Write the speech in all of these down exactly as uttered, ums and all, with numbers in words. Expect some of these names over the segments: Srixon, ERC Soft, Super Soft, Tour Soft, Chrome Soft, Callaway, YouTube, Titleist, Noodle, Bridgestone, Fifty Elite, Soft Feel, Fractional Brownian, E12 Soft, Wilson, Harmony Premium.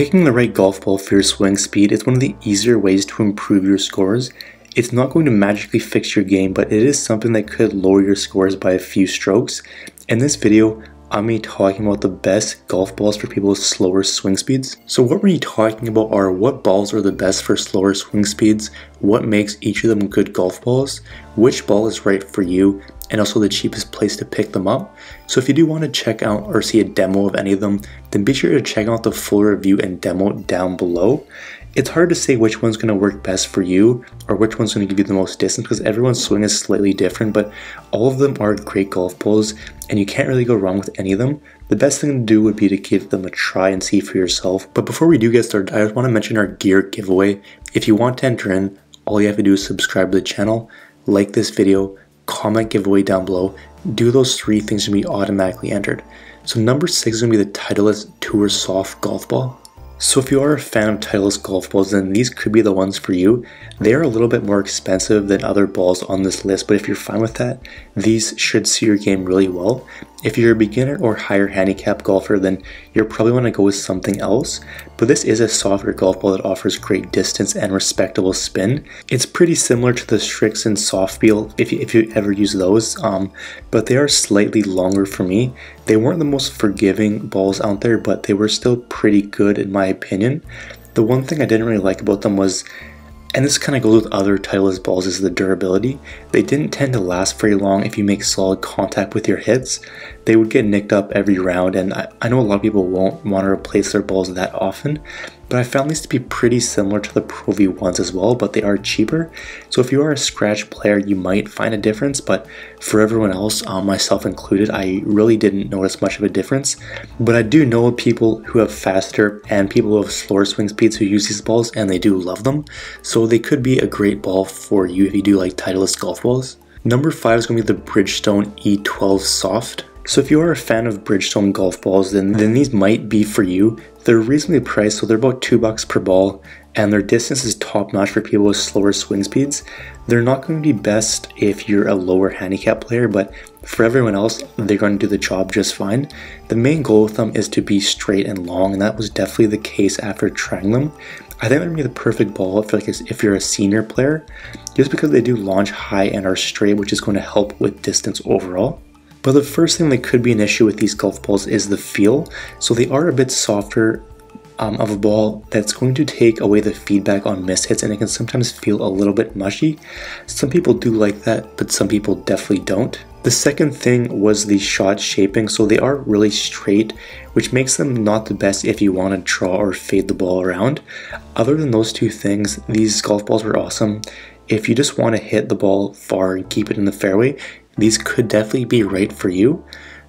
Picking the right golf ball for your swing speed is one of the easier ways to improve your scores. It's not going to magically fix your game, but it is something that could lower your scores by a few strokes. In this video, I'm going to be talking about the best golf balls for people with slower swing speeds. So what we're talking about are what balls are the best for slower swing speeds, what makes each of them good golf balls, which ball is right for you, and also the cheapest place to pick them up. So if you do want to check out or see a demo of any of them, then be sure to check out the full review and demo down below. It's hard to say which one's going to work best for you or which one's going to give you the most distance because everyone's swing is slightly different, but all of them are great golf balls and you can't really go wrong with any of them. The best thing to do would be to give them a try and see for yourself. But before we do get started, I just want to mention our gear giveaway. If you want to enter in, all you have to do is subscribe to the channel, like this video, comment giveaway down below, do those three things to be automatically entered. So number six is going to be the Titleist Tour Soft golf ball. So if you are a fan of Titleist golf balls, then these could be the ones for you. They are a little bit more expensive than other balls on this list, but if you're fine with that, these should see your game really well. If you're a beginner or higher handicap golfer, then you'll probably want to go with something else, but this is a softer golf ball that offers great distance and respectable spin. It's pretty similar to the Srixon Soft Feel if you, if you ever use those, um, but they are slightly longer for me. They weren't the most forgiving balls out there, but they were still pretty good in my opinion. The one thing I didn't really like about them was, and this kind of goes with other Titleist balls, is the durability. They didn't tend to last very long if you make solid contact with your hits. They would get nicked up every round, and I, I know a lot of people won't want to replace their balls that often, but I found these to be pretty similar to the Pro V ones as well, but they are cheaper. So if you are a scratch player, you might find a difference, but for everyone else, um, myself included, I really didn't notice much of a difference. But I do know people who have faster and people who have slower swing speeds who use these balls, and they do love them. So So they could be a great ball for you if you do like Titleist golf balls. Number five is going to be the Bridgestone E twelve Soft. So if you are a fan of Bridgestone golf balls, then, then these might be for you. They're reasonably priced, so they're about two bucks per ball, and their distance is top notch for people with slower swing speeds. They're not going to be best if you're a lower handicap player, but for everyone else, they're going to do the job just fine. The main goal with them is to be straight and long, and that was definitely the case after trying them. I think they're going to be the perfect ball for like if you're a senior player, just because they do launch high and are straight, which is going to help with distance overall. But the first thing that could be an issue with these golf balls is the feel. So they are a bit softer um, of a ball that's going to take away the feedback on mishits, and it can sometimes feel a little bit mushy. Some people do like that, but some people definitely don't. The second thing was the shot shaping, so they are really straight, which makes them not the best if you want to draw or fade the ball around. Other than those two things, these golf balls were awesome. If you just want to hit the ball far and keep it in the fairway, these could definitely be right for you.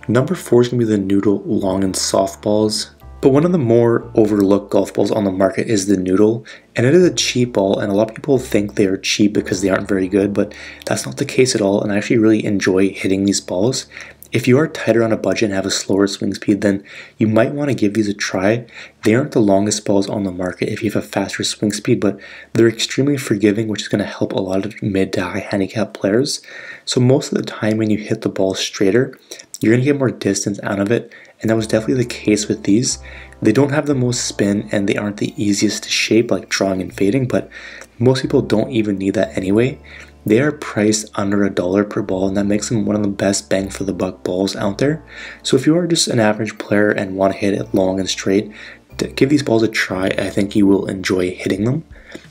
Number four is going to be the Noodle long and soft balls. But one of the more overlooked golf balls on the market is the Noodle, and it is a cheap ball, and a lot of people think they are cheap because they aren't very good, but that's not the case at all, and I actually really enjoy hitting these balls. If you are tighter on a budget and have a slower swing speed, then you might want to give these a try. They aren't the longest balls on the market if you have a faster swing speed, but they're extremely forgiving, which is going to help a lot of mid to high handicap players. So most of the time when you hit the ball straighter, you're going to get more distance out of it, and that was definitely the case with these. They don't have the most spin, and they aren't the easiest to shape like drawing and fading, but most people don't even need that anyway. They are priced under a dollar per ball, and that makes them one of the best bang for the buck balls out there. So if you are just an average player and want to hit it long and straight, give these balls a try. I think you will enjoy hitting them.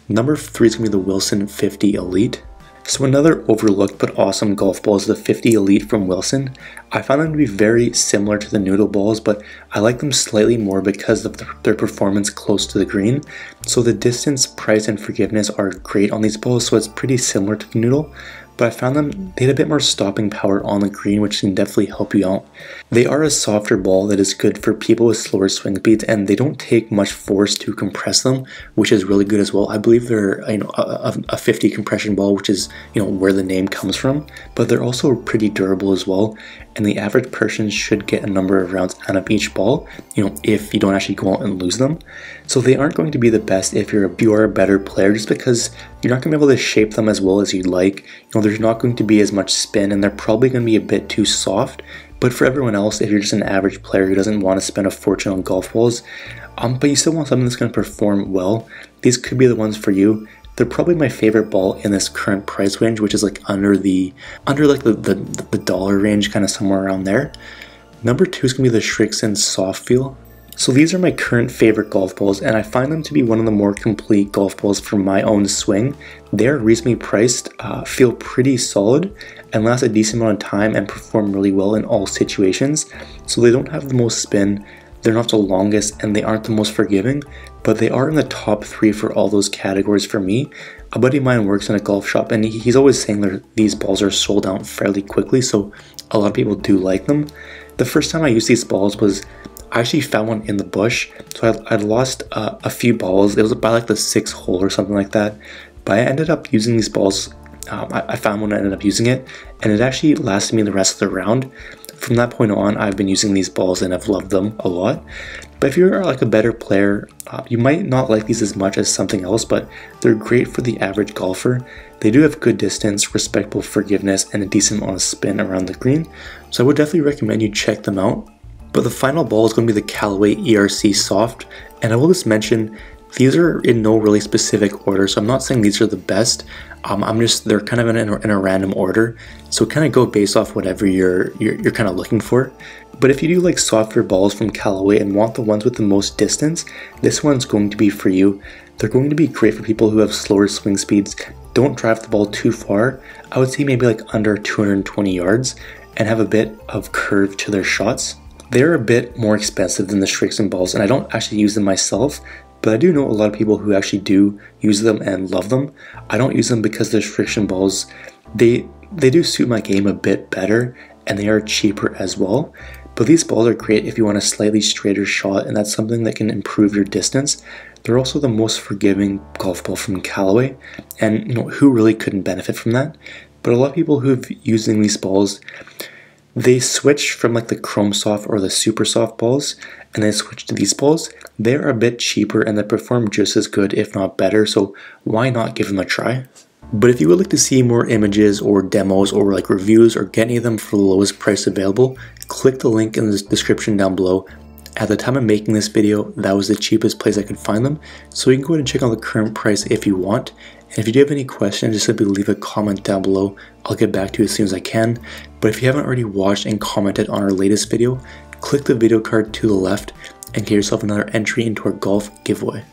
Number three is going to be the Wilson Fifty Elite. So another overlooked but awesome golf ball is the Fifty Elite from Wilson. I found them to be very similar to the Noodle balls, but I like them slightly more because of their performance close to the green. So the distance, price, and forgiveness are great on these balls, so it's pretty similar to the Noodle. But I found them, they had a bit more stopping power on the green, which can definitely help you out. They are a softer ball that is good for people with slower swing speeds, and they don't take much force to compress them, which is really good as well. I believe they're, you know, a, a fifty compression ball, which is, you know, where the name comes from, but they're also pretty durable as well, and the average person should get a number of rounds out of each ball, you know, if you don't actually go out and lose them. So they aren't going to be the best if you're a, you are a better player, just because you're not going to be able to shape them as well as you'd like. You know, there's not going to be as much spin, and they're probably going to be a bit too soft, But for everyone else, if you're just an average player who doesn't want to spend a fortune on golf balls, um, but you still want something that's going to perform well, these could be the ones for you. They're probably my favorite ball in this current price range, which is like under the under like the the, the dollar range, kind of somewhere around there. Number two is gonna be the Srixon Soft Feel. So these are my current favorite golf balls, and I find them to be one of the more complete golf balls for my own swing. They're reasonably priced, uh, feel pretty solid, and last a decent amount of time and perform really well in all situations. So they don't have the most spin, they're not the longest, and they aren't the most forgiving, but they are in the top three for all those categories for me. A buddy of mine works in a golf shop, and he's always saying that these balls are sold out fairly quickly, so a lot of people do like them. The first time I used these balls was, I actually found one in the bush, so I, I lost uh, a few balls. It was by like the sixth hole or something like that, but I ended up using these balls. um, I, I found one and ended up using it, and it actually lasted me the rest of the round. From that point on, I've been using these balls and I've loved them a lot. But if you're like a better player, uh, you might not like these as much as something else, but they're great for the average golfer. They do have good distance, respectable forgiveness, and a decent amount of spin around the green, so I would definitely recommend you check them out. But the final ball is going to be the Callaway E R C Soft, and I will just mention, these are in no really specific order, so I'm not saying these are the best. Um, I'm just, they're kind of in a, in a random order, so kind of go based off whatever you're, you're, you're kind of looking for. But if you do like softer balls from Callaway and want the ones with the most distance, this one's going to be for you. They're going to be great for people who have slower swing speeds, don't drive the ball too far, I would say maybe like under two hundred twenty yards, and have a bit of curve to their shots. They're a bit more expensive than the Srixon balls, and I don't actually use them myself, but I do know a lot of people who actually do use them and love them. I don't use them because the Srixon balls, they they do suit my game a bit better, and they are cheaper as well. But these balls are great if you want a slightly straighter shot, and that's something that can improve your distance. They're also the most forgiving golf ball from Callaway, and you know, who really couldn't benefit from that? But a lot of people who've using these balls, they switch from like the Chrome Soft or the Super Soft balls, and they switch to these balls. They're a bit cheaper and they perform just as good, if not better, so why not give them a try? But if you would like to see more images or demos or like reviews or get any of them for the lowest price available, click the link in the description down below. At the time of making this video, that was the cheapest place I could find them, so you can go ahead and check out the current price if you want. And if you do have any questions, just simply leave a comment down below. I'll get back to you as soon as I can. But if you haven't already watched and commented on our latest video, click the video card to the left and get yourself another entry into our golf giveaway.